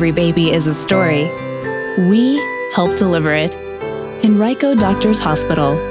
every baby is a story. We help deliver it. Henrico Doctors' Hospital.